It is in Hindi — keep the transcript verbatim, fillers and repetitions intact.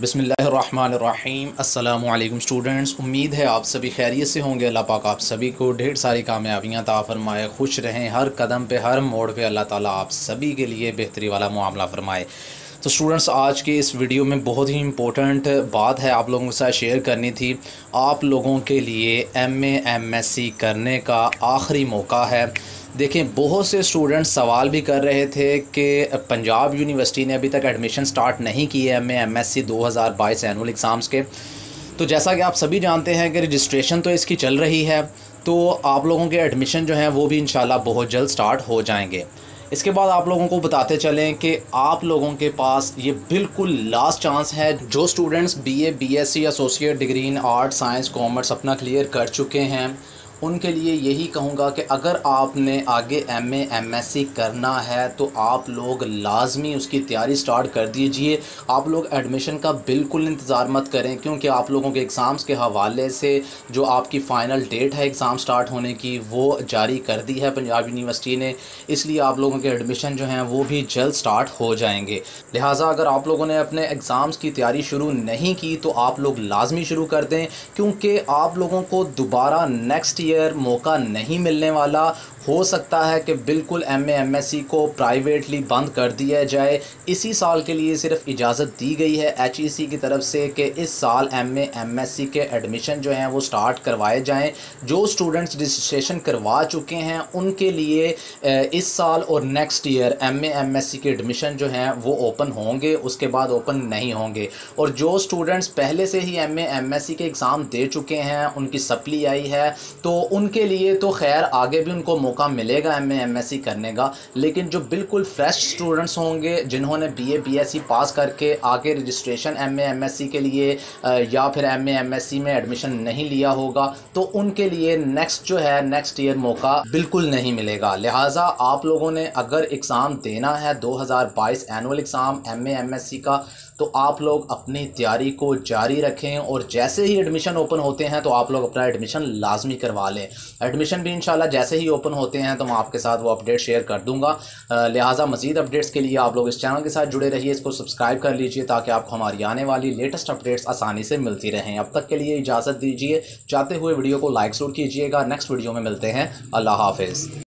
बिस्मिल्लाहिर्रहमानिर्रहीम। अस्सलामुअलैकुम स्टूडेंट्स, उम्मीद है आप सभी खैरियत से होंगे। अल्लाह पाक आप सभी को ढेर सारी कामयाबियाँ अता फरमाए, खुश रहें, हर कदम पे हर मोड़ पे अल्लाह ताला आप सभी के लिए बेहतरी वाला मामला फरमाए। तो स्टूडेंट्स, आज के इस वीडियो में बहुत ही इम्पोर्टेंट बात है आप लोगों के साथ शेयर करनी थी। आप लोगों के लिए M A M S C करने का आखिरी मौका है। देखें, बहुत से स्टूडेंट्स सवाल भी कर रहे थे कि पंजाब यूनिवर्सिटी ने अभी तक एडमिशन स्टार्ट नहीं की है M A M S C दो हज़ार बाईस एनुअल एग्ज़ाम्स के। तो जैसा कि आप सभी जानते हैं कि रजिस्ट्रेशन तो इसकी चल रही है, तो आप लोगों के एडमिशन जो हैं वो भी इंशाल्लाह बहुत जल्द स्टार्ट हो जाएंगे। इसके बाद आप लोगों को बताते चलें कि आप लोगों के पास ये बिल्कुल लास्ट चांस है। जो students BA, BSc, associate degree in art, science, commerce अपना क्लियर कर चुके हैं, उनके लिए यही कहूँगा कि अगर आपने आगे एमए, एमएससी करना है तो आप लोग लाजमी उसकी तैयारी स्टार्ट कर दीजिए। आप लोग एडमिशन का बिल्कुल इंतज़ार मत करें, क्योंकि आप लोगों के एग्ज़ाम्स के हवाले से जो आपकी फ़ाइनल डेट है एग्ज़ाम स्टार्ट होने की वो जारी कर दी है पंजाब यूनिवर्सिटी ने, इसलिए आप लोगों के एडमिशन जो हैं वो भी जल्द स्टार्ट हो जाएंगे। लिहाजा अगर आप लोगों ने अपने एग्ज़ाम्स की तैयारी शुरू नहीं की तो आप लोग लाजमी शुरू कर दें, क्योंकि आप लोगों को दोबारा नेक्स्ट मौका नहीं मिलने वाला। हो सकता है कि बिल्कुल M A M S C को प्राइवेटली बंद कर दिया जाए। इसी साल के लिए सिर्फ इजाज़त दी गई है एच ई सी की तरफ से कि इस साल M A M S C के एडमिशन जो हैं वो स्टार्ट करवाए जाएं। जो स्टूडेंट्स रजिस्ट्रेशन करवा चुके हैं उनके लिए इस साल और next year M A M S C के एडमिशन जो हैं वो ओपन होंगे, उसके बाद ओपन नहीं होंगे। और जो स्टूडेंट्स पहले से ही M A M S C के एग्ज़ाम दे चुके हैं, उनकी सप्ली आई है, तो उनके लिए तो खैर आगे भी उनको मौका मिलेगा M A M S C करने का। लेकिन जो बिल्कुल फ्रेश स्टूडेंट्स होंगे जिन्होंने B A B S C pass करके आगे registration M A M S C के लिए या फिर M A M S C में एडमिशन नहीं लिया होगा, तो उनके लिए नेक्स्ट जो है नेक्स्ट ईयर मौका बिल्कुल नहीं मिलेगा। लिहाजा आप लोगों ने अगर एग्ज़ाम देना है दो हज़ार बाईस annual exam M A M S C का, तो आप लोग अपनी तैयारी को जारी रखें और जैसे ही एडमिशन ओपन होते हैं तो आप लोग अपना एडमिशन लाजमी करवा लें। एडमिशन भी इंशाल्लाह जैसे ही ओपन होते हैं तो मैं आपके साथ वो अपडेट शेयर कर दूंगा। लिहाजा मज़ीद अपडेट्स के लिए आप लोग इस चैनल के साथ जुड़े रहिए, इसको सब्सक्राइब कर लीजिए ताकि आपको हमारी आने वाली लेटेस्ट अपडेट्स आसानी से मिलती रहें। अब तक के लिए इजाज़त दीजिए, जाते हुए वीडियो को लाइक ज़रूर कीजिएगा। नेक्स्ट वीडियो में मिलते हैं। अल्लाह हाफिज़।